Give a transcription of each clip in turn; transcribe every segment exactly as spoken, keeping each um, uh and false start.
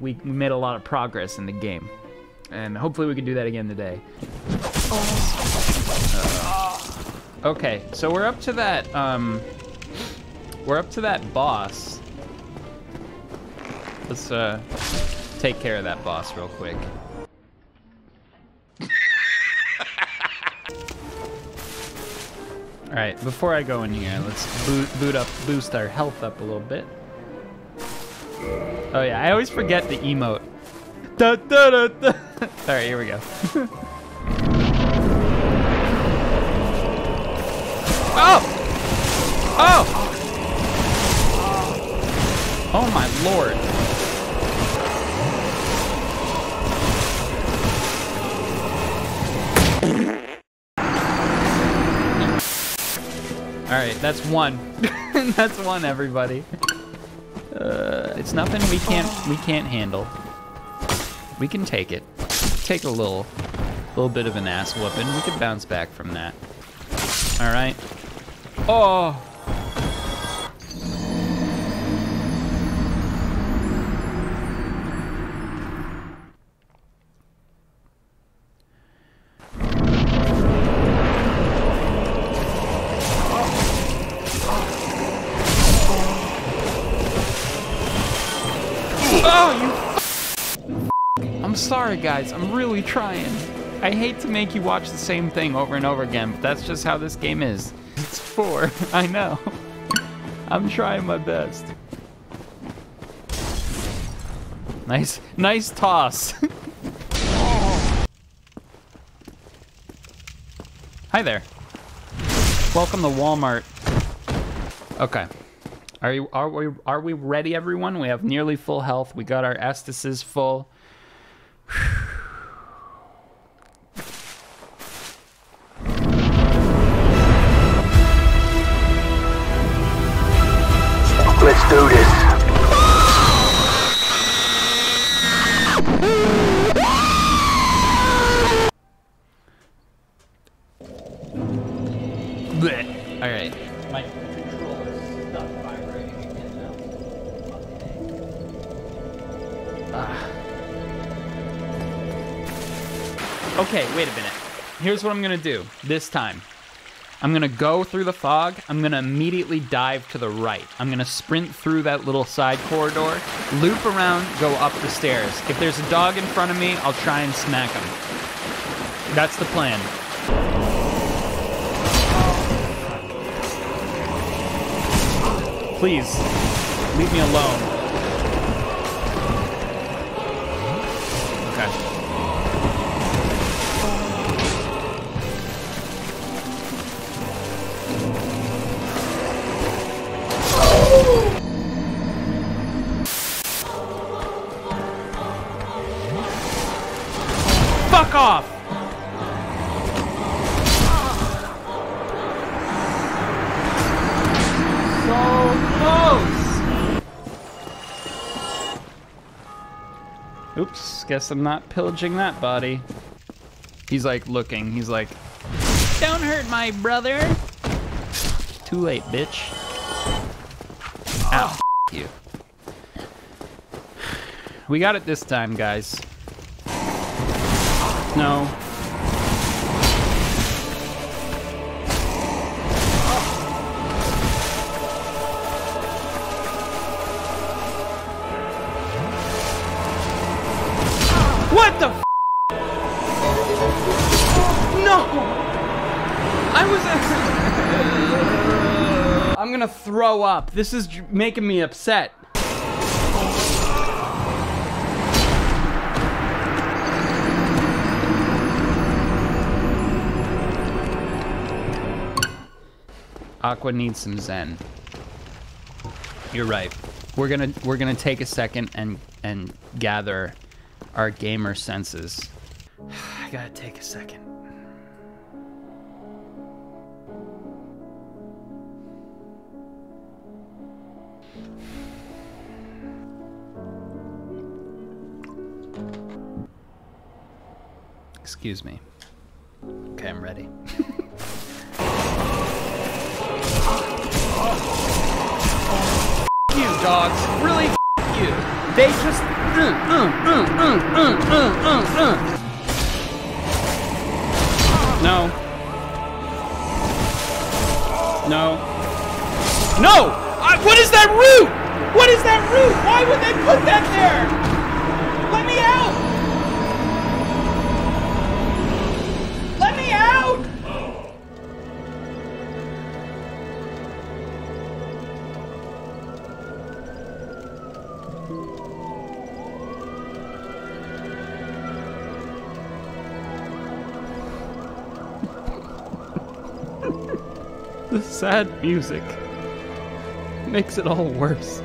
we made a lot of progress in the game. And hopefully we can do that again today. Uh, okay, so we're up to that, um... We're up to that boss. Let's, uh, take care of that boss real quick. Alright, before I go in here, let's boot, boot up, boost our health up a little bit. Oh yeah, I always forget the emote. Da, da, da, da. Alright, here we go. Oh! Oh! Oh my lord. Alright, that's one. That's one, everybody. Uh, it's nothing we can't we can't handle. We can take it. Take a little, little bit of an ass whooping. We can bounce back from that. All right. Oh. Sorry guys, I'm really trying. I hate to make you watch the same thing over and over again, but that's just how this game is. It's four, I know. I'm trying my best. Nice, nice toss. Hi there. Welcome to Walmart. Okay. Are you, are we, are we ready, everyone? We have nearly full health. We got our aestheses full. Let's do this. Blech. All right. My controller is stuck vibrating again now. Ah. Okay, wait a minute. Here's what I'm gonna do this time. I'm gonna go through the fog. I'm gonna immediately dive to the right. I'm gonna sprint through that little side corridor, loop around, go up the stairs. If there's a dog in front of me, I'll try and smack him. That's the plan. Please, leave me alone. Fuck off! So close! Oops, guess I'm not pillaging that body. He's like looking, he's like, don't hurt my brother! Too late, bitch. Ow, f you. We got it this time, guys. No. What the f? No! I was... I'm gonna throw up. This is making me upset. Aqua needs some zen. You're right. We're gonna we're gonna take a second and and gather our gamer senses. I gotta take a second. Excuse me. Okay, I'm ready. Dogs, really f*** you. They just... Uh, uh, uh, uh, uh, uh, uh, uh. No. No. No! I, what is that root? What is that root? Why would they put that there? Let me out! Let me out! The sad music makes it all worse.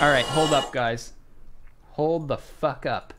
All right, hold up, guys. Hold the fuck up.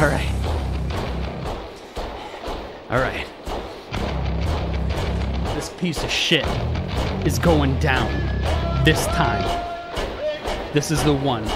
All right. All right. This piece of shit is going down this time. This is the one.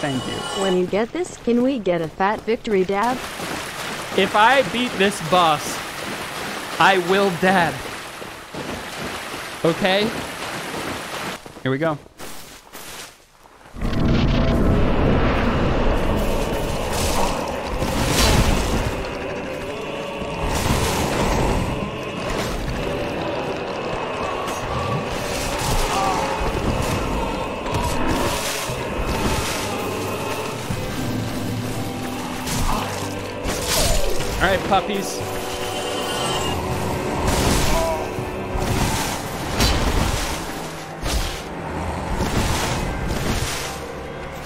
Thank you. When you get this, can we get a fat victory dab? If I beat this boss, I will dab. Okay? Here we go. All right, puppies.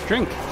Drink.